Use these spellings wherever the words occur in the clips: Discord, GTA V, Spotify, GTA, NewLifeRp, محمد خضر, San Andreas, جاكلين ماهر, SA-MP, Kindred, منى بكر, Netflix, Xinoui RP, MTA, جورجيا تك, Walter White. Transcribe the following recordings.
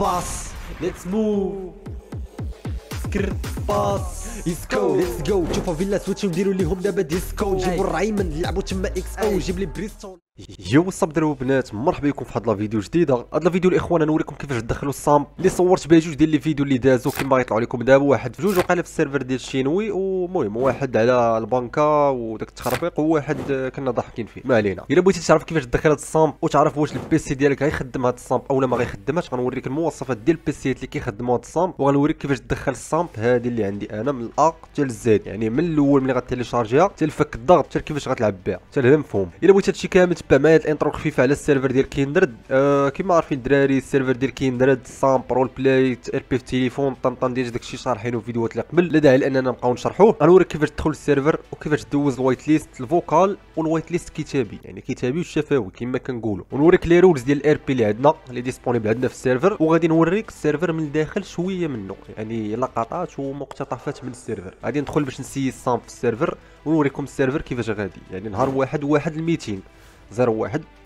باس ليتس موف سكرت باس ليتس جو ليتس جو. شوفوا فيلا سويتشو نديرو ليهم دابا ديسكو جيبو الرعيمن نلعبو تما اكس او جيب لي بريستون. يو وصاب دراري وبنات، مرحبا بكم في هاد الفيديو جديده. هاد الفيديو الاخوان نوريكم كيفاش تدخلوا السامب اللي صورت بها جوج ديال لي فيديو اللي دازو كما غيطلعوا لكم دابا. واحد في جوج وقع في السيرفر ديال شينوي، ومهم واحد على البنكه وداك التخربيق، وواحد كنا ضاحكين فيه. ما علينا، الا بغيتي تعرف كيفاش تدخل هاد السامب وتعرف واش البيسي ديالك غيخدم هاد السامب اولا ما غيخدمهاش، غنوريك المواصفات ديال البيسيات اللي كيخدموا هاد السامب، وغنوريك كيفاش تدخل السامب هادي اللي عندي انا من الاق حتى للزاد، يعني من الاول ملي غتيليشارجيها حتى لفك الضغط حتى كيفاش غتلعب بها حتى لها مفهوم. الا بغيتي هادشي كامل معايا الانترو خفيفه على السيرفر ديال كيندرد. كما عارفين الدراري السيرفر ديال كيندرد سام برول بلاي ار بي في التليفون طنطن، ديجا داكشي شارحينو في فيديوهات اللي قبل، لا داعي لاننا نبقاو نشرحوه. غنوريك كيفاش تدخل السيرفر وكيفاش تدوز الوايت ليست الفوكال والوايت ليست كتابي، يعني كتابي والشفوي كما كنقولوا، ونوريك لي رولز ديال الار بي اللي عندنا اللي ديسبونيبل عندنا في السيرفر، وغادي نوريك السيرفر من الداخل شويه منه، يعني لقطات ومقتطفات من السيرفر. غادي ندخل باش نسيي السام في السيرفر ونوريكم السيرفر كيفاش غادي، يعني نهار 1/1/200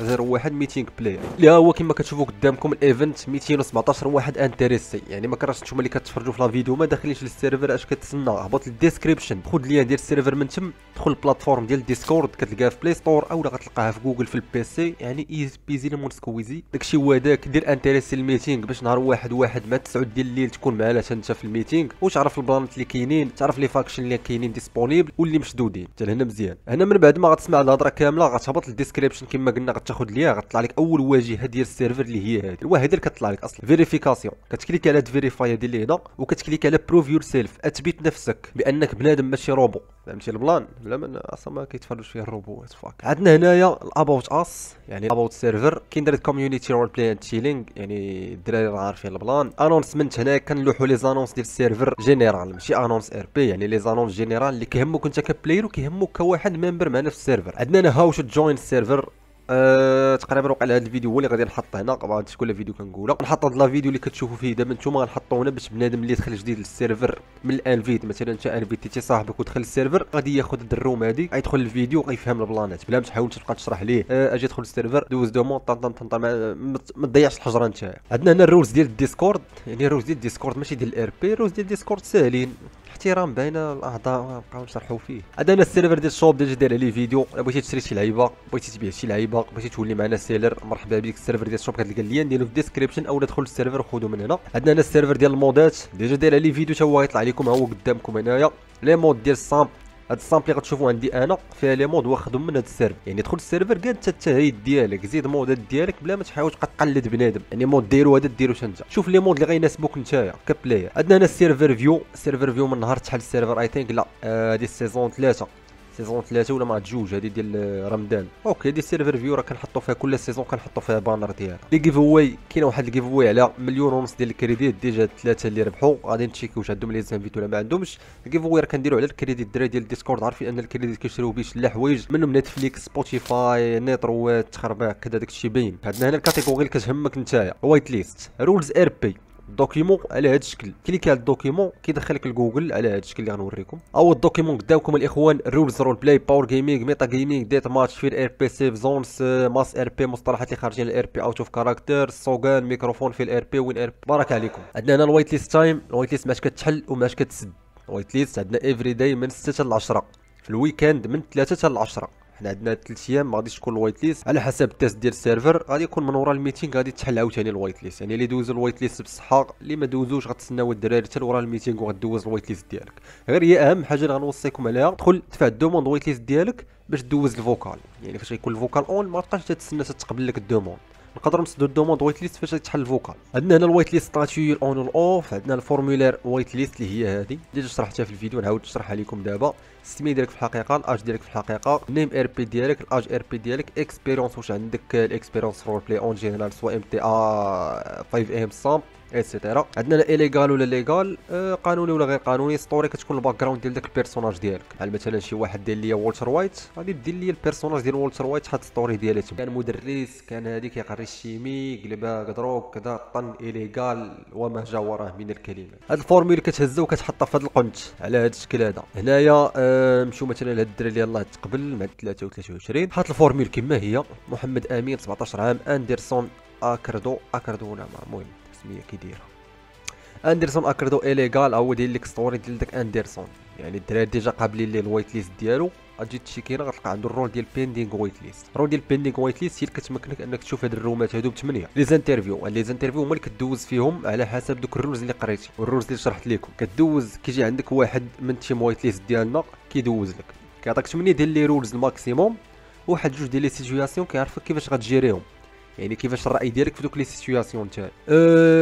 01 ميتينغ بلاير اللي هو كما كتشوفوا قدامكم الايفنت 217 واحد انتريسي. يعني ما كرهتش نتوما اللي كتفرجوا في لا فيديو ما داخلينش للسيرفر اش كتسنى، هبط للديسكريبشن خذ ليان ديال السيرفر من تم، دخل البلاتفورم ديال ديسكورد كتلقاها في بلاي ستور اولا غتلقاها في جوجل في البي سي، يعني ايز بيزي لي مونسكويزي. داكشي هو داك، دير انتريسي الميتينغ باش نهار 1/1 مع 9 ديال الليل تكون معنا انت في الميتينغ، وتعرف البلانات اللي كاينين، تعرف لي فاكشن اللي كاينين ديسبونيبل واللي مشدودين. حتى هنا مزيان. هنا من بعد ما غتسمع الهضره كامله غتهبط للديسكريبشن كما قلنا، غتاخذ ليها غتطلع لك اول واجهه ديال السيرفر اللي هي هذه الواحده اللي كتطلع لك اصلا فيريفيكاسيون، كتكليك على فيريفاي ديال اللي هنا وكتكليك على بروف يور سيلف، اثبت نفسك بانك بنادم ماشي روبو. فهمتي البلان؟ لا من اصلا ما كيتفرجوش فيه الروبوات. فاك عندنا هنايا الاباوت اس، يعني اباوت سيرفر كيندير كوميونيتي رول بلاي اند تشيلينغ، يعني الدراري راه عارفين البلان. انونسمنت هنا كنلوحوا لي زانونس ديال السيرفر جينيرال ماشي انونس ار بي، يعني لي زانونس جينيرال اللي كيهمك انت كبلاير وكيهمك كواحد ممبر معنا في السيرفر. عندنا هاو تو جوين السيرفر. تقريبا وقع لهذا الفيديو هو اللي غادي نحط هنا، ما عرفتش شكون فيديو كنقولها، نحط هاد لا فيديو اللي كتشوفوا فيه دابا نتوما غنحطو هنا باش بنادم اللي دخل جديد للسيرفر من الانفيت، مثلا انت انفيتيتي صاحبك ودخل السيرفر غادي ياخذ هاد الروم هادي غيدخل للفيديو غيفهم البلانات بلا ما تحاول تبقى تشرح ليه. اجي ادخل للسيرفر دوز دومون طنطن ما تضيعش الحجره نتاعك. عندنا هنا الرولز ديال الديسكورد، يعني الرولز ديال الديسكورد ماشي ديال الار بي، الرولز ديال الديسكورد ساهلين احترام باينه الاعضاء غنبقاو نشرحو فيه. عندنا السيرفر ديال الشوب ديجا داير عليه فيديو، بغيتي تشري شي لعيبه بغيتي تبيع شي لعيبه بغيتي تولي معنا سيلر مرحبا بك. السيرفر ديال الشوب كتلقى اللين ديالو في الديسكريبشن اولا دخل السيرفر وخذو من هنا. عندنا هنا السيرفر ديال المودات ديجا داير عليه فيديو تا هو غيطلع لكم، ها هو قدامكم هنايا لي مود ديال السامب. هاد السامب اللي غتشوفو عندي انا فيها لي مود واخدهم من هاد السيرفر، يعني دخل السيرفر كاع انت التهيئ ديالك زيد مودات ديالك بلا ما تحاول تبقى تقلد بنادم، يعني مود ديرو هذا ديرو انت، شوف لي مود اللي غيناسبوك نتايا كبلاير. عندنا هنا السيرفر فيو، السيرفر فيو من نهار تحل السيرفر اي ثينك لا هادي سيزون 3 ولا مع جوج هذه ديال رمضان. اوكي هذه السيرفر فيو راه كنحطوا فيها كل سيزون كنحطوا فيها بانر ديالها. لي جيف اواي كاين واحد الجيف اواي على 1.5 مليون ديال الكريديت، ديجا 3 اللي ربحوا غادي نتشيكيو واش عندهم لي زانفيت ولا ما عندهمش. الجيف اواي راه كنديروا على الكريديت، الدراري ديال الديسكورد عارفين ان الكريديت كيشريو به شي حوايج منهم نتفليكس سبوتيفاي نيتروات تخربيق كذا داكشي باين. عندنا هنا الكاتيجوري اللي كتهمك نتايا وايت ليست، رولز ار بي، دوكيمون على هذا الشكل، كليكي على الدوكيمون كيدخلك لجوجل على هذا الشكل اللي غنوريكم. او الدوكيمون قدامكم الاخوان، رولز رول بلاي باور جيمينغ ميتا جيمينغ ديت ماتش في الار بي سيف زونس ماس ار بي، مصطلحات اللي خارجين الار بي اوت اوف كاركتر سوغان ميكروفون في الار بي وين ار بي. بارك عليكم. عندنا هنا الوايت ليست تايم، الوايت ليست ماش كتحل وماش كتسد. الوايت ليست عندنا افري داي من 6 ل 10 في الويكاند من 3 ل 10. حنا عندنا 3 ايام ما غاديش تكون الوايت ليست على حسب التست ديال السيرفر، غادي يكون من ورا الميتينغ غادي تحل عاوتاني الوايت ليست، يعني اللي دوزوا الوايت ليست بصحه اللي ما دوزوش غتسناو الدراري حتى لورا الميتينغ وغدوز الوايت ليست ديالك. غير هي اهم حاجه اللي غنوصيكم عليها، دخل دفع الدوموند وايت ليست ديالك باش دوز الفوكال، يعني فاش غيكون الفوكال اون ما تبقاش تتسنى تتقبل لك الدوموند، نقدروا نسدو الدوموند وايت ليست فاش غيتحل الفوكال. عندنا هنا الوايت ليست ستاتيو اون اوف، عندنا الفورمولير وايت ليست اللي هي هذه ديجا شرحتها في الفيديو نعاود نشرحها لكم دابا. السميه ديالك في الحقيقه، الاج ديالك في الحقيقه، نيم ار بي ديالك، الاج ار بي ديالك، اكسبيريونس واش عندك الاكسبيريونس رول بلاي اون جينيرال سواء ام تي ا 5 ام سام ايتترا. عندنا ايليغال ولا ليغال، قانوني ولا غير قانوني، سطوري كتكون الباك جراوند ديال داك البيرسوناج ديالك، بحال مثلا شي واحد دير ليا والتر وايت غادي دير ليا البيرسوناج ديال والتر وايت حط سطوري ديالها، كان مدرس كان هادي كيقري الشيمي قلبها كضروب كذا طن ايليغال وما جاوراه من الكلمات. هاد الفورمول كتهزها وكتحطها في هاد القنت على هاد الشكل هذا. هنايا نمشيو مثلا لهاد الدراري يلاه تقبل مع 23 حط الفورمول كما هي، محمد امين 17 عام، اندرسون اكردو ولا المهم سميه كي دايره. اندرسون اكردو ايليغال، هو داير لك ستوري ديال داك اندرسون، يعني الدراري ديجا قابلين ليه الوايت ليست ديالو. غتجي تشيكينا غتلقى عنده الرول ديال بيندينغ وايت ليست. الرول ديال بيندينغ وايت ليست هي اللي كتمكنك انك تشوف هاد الرومات هادو ب8 لي زانترفيو. لي زانترفيو هما اللي كدوز فيهم على حسب دوك الرولز اللي قريتي والرولز اللي شرحت لكم. كدوز كيجي عندك واحد من تيم وايت ليست ديالنا كيدوز لك، كيعطيك 8 ديال لي رولز الماكسيموم، واحد جوج ديال لي سيتوياسيون كيعرفك كيفاش غتجيريهم، يعني كيفاش الراي ديالك في دوك لي سيتوياسيون نتاعك.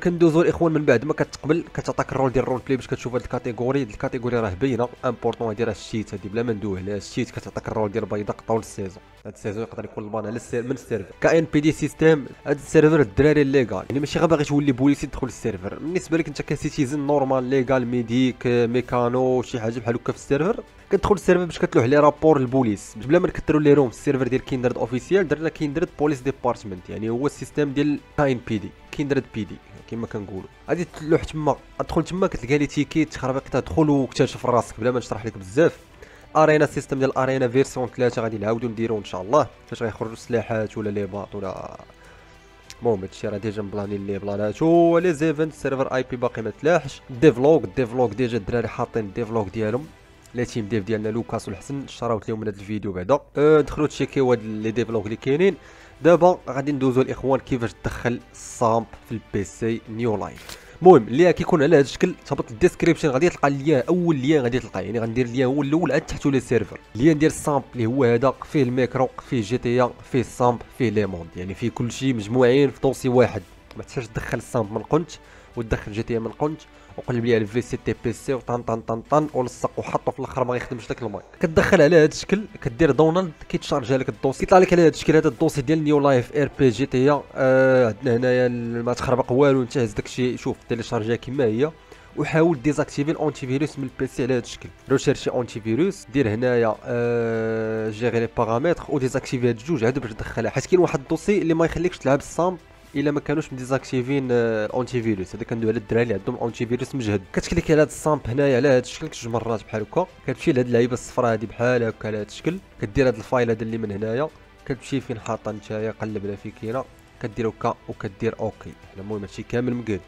كندوزو الاخوان من بعد ما كتقبل كتعطاك الرول ديال الرول بلاي باش كتشوف هاد الكاتيجوري. هاد الكاتيجوري راه باينه امبورطون، هادي راه الشيت، هادي بلا ما ندويها. الشيت كتعطيك الرول ديال بيضاء طول السيزون. هاد السيزون يقدر يكون البان على من السيرفر كاين بي دي سيستيم. هاد السيرفر الدراري ليغال، يعني ماشي غير باغي تولي بوليسي تدخل السيرفر. بالنسبه لك انت كسيتيزن نورمال ليغال ميديك ميكانو شي حاجه بحال هكا في السيرفر، كتدخل السيرفر باش كتلوح لي رابور للبوليس بلا ما نكثروا لي روم. في السيرفر ديال كيندرد اوفيسيال درنا كيندرد بوليس ديبارتمنت، يعني هو السيستم ديال كاين بي دي كيندرد بي دي كما كنقولوا. غادي تلوح تما، تدخل تما كتلقى لي تيكيت تخربيق تدخل وكتشف راسك بلا ما نشرح لك بزاف. ارينا سيستم ديال ارينا فيرسون 3 غادي نعاودو نديرو ان شاء الله، فاش غيخرجوا السلاحات ولا لي باط ولا المهم هادشي راه ديجا مبلاني لي بلاناتو. لي زيفنت سيرفر اي بي باقي ما تلاحش. ديفلوغ ديجا الدراري حاطين الديفلوغ ديالهم. لا تيم ديف ديالنا لوكاس والحسن شراوت ليهم من هاد الفيديو بعدا. دخلوا تشيكيو هاد لي ديفلوغ اللي كاينين. دابا غادي ندوزو الاخوان كيفاش تدخل السامب في البيسي نيو لايف. المهم اللي كيكون على هذا الشكل تهبط الديسكريبشن غادي تلقى ليا اول ليا غادي تلقاه، يعني غندير ليا هو الاول عاد تحتو لي سيرفر. ليا ديال السامب اللي هو هذا فيه الميكرو، فيه جي تي اي، فيه السامب، فيه لي موند، يعني فيه كلشي مجموعين في طوسي واحد. ما تحتاجش تدخل السامب من قنت وتدخل جي تي اي من قنت وقلب لي على الفي سي تي بي سي وطن طن طن طن ولصق وحطو في الاخر ما يخدمش داك الماي. كتدخل على هذا الشكل كدير دونالد كيتشارجها لك الدوسي، كيطلع لك على هذا الشكل هذا الدوسي ديال نيو لايف ار بي جي تي. عندنا هنايا ما تخربق والو، انت هز داكشي شوف تيليشارجيها كما هي وحاول ديزاكتيفي الانتي فيروس من البيسي على هذا الشكل. ريشيرشي انتي فيروس، دير هنايا جيري لي بارامتر وديزاكتيفي هاد الجوج عاد باش تدخلها، حيت كاين واحد الدوسي اللي ما يخليكش تلعب السامب الا ما كانوش مديزاكتيفين الانتي فيروس. هذا كندوي على الدراري اللي عندهم الانتي فيروس مجهد. كتكليكي على هاد السامب هنايا على هاد الشكل جوج مرات بحال هكا، كتمشي لهاد اللعيبه الصفراء هادي بحال هكا على هاد الشكل، كدير هاد الفايل هذا اللي من هنايا كتمشي فين حاطه نتايا قلب لها فين كاينه كدير هكا وكدير اوكي. حنا المهم هادشي كامل مقاد.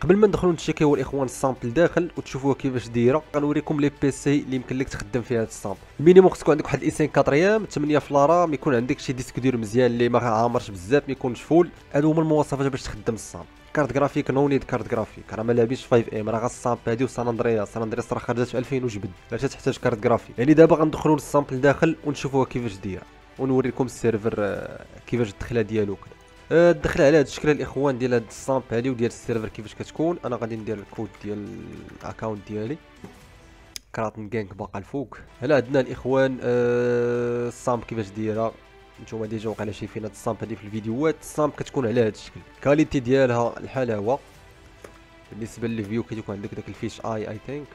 قبل ما ندخلو نتشيكيو الاخوان السامب لداخل وتشوفوها كيفاش دايره، غنوريكم لي بيسي اللي يمكن لك تخدم فيها هاد السامب. المينيموم خصك عندك واحد الاي 4 ايام 8 فلارام، يكون عندك شي ديسك دور مزيان اللي ما عامرش بزاف ما يكونش فول. هادو هما المواصفات باش تخدم السامب. كارت جرافيك نونيد كارت جرافيك، راه ما لعبيش 5 ام، راه غا السامب هادي وسان اندرياس. سان اندرياس راه خرجت في 2000 وجبد، علاش تحتاج كارت جرافيك. يعني دابا غندخلو للسامب لداخل ونشوفوها كيفاش دايره ونوريكم السيرفر كيفاش الدخله ديالو. الدخله على هذا الشكل الاخوان ديال هاد السامب هادي وديال السيرفر كيفاش كتكون. انا غادي ندير الكود ديال الاكونت ديالي كراتن كانك باقا الفوق. هلا عندنا الاخوان السامب كيفاش دايره. نتوما ديجا وقع على شايفين هاد السامب هادي في الفيديوهات. السامب كتكون على هاد الشكل، الكاليتي ديالها الحلاوه. بالنسبه للفيو كيكون عندك داك الفيش اي ثينك،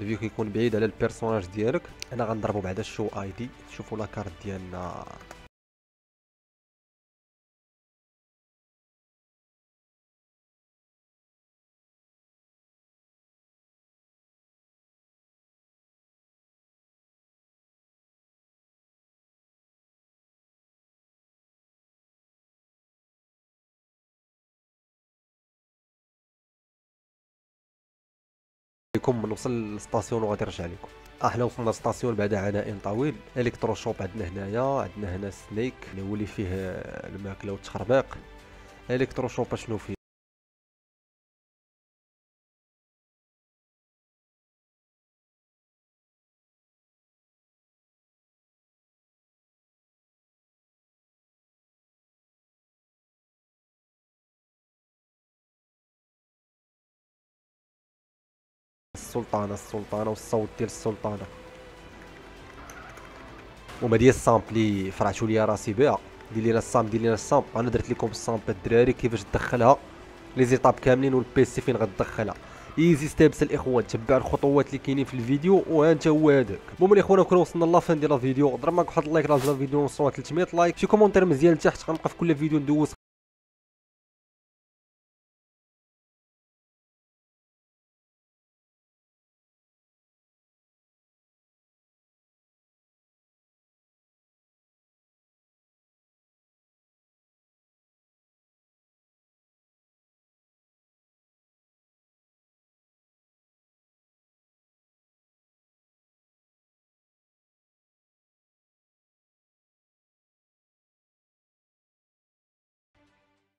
الفيو كيكون بعيد على البيرسوناج ديالك. انا غنضربو بعدا الشو اي دي. شوفوا لا كارت ديالنا لكم نوصل للستاسيون وغادي نرجع لكم. احنا وصلنا للستاسيون بعد عناء طويل. الكترو شوب عندنا هنايا، عندنا هنا سنيك اللي هو اللي فيه الماكله والتخربيق. الكترو شوب شنو فيه؟ السلطانه والصوت ديال السلطانه وما ديال السامب اللي فرعتو ليا راسي بها. دير لينا السامب. انا درت لكم السامب الدراري كيفاش تدخلها، لي زيطاب كاملين والبيسي فين غتدخلها. ايزي ستيبس الاخوان، تبع الخطوات اللي كاينين في الفيديو وها انت هو هذاك. المهم الاخوان وكنا وصلنا لافان ديال الفيديو. ضرب معاك واحد اللايك، راه الفيديو وصلنا 300 لايك. شي كومونتير مزيان لتحت، غنبقى في كل فيديو ندوز